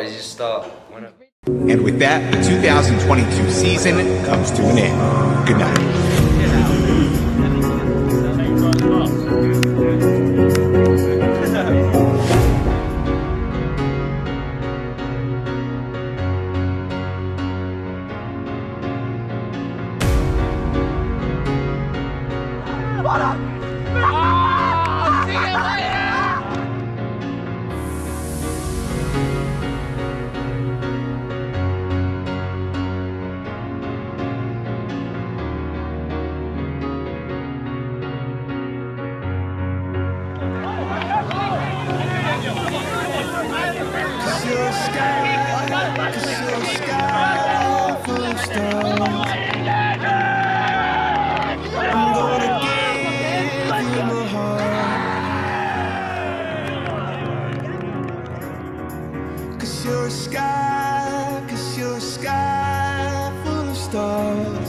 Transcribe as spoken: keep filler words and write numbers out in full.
I just start winning. And with that, the two thousand twenty-two season comes to an end. Good night. You're a sky, 'cause you're a sky full of stars.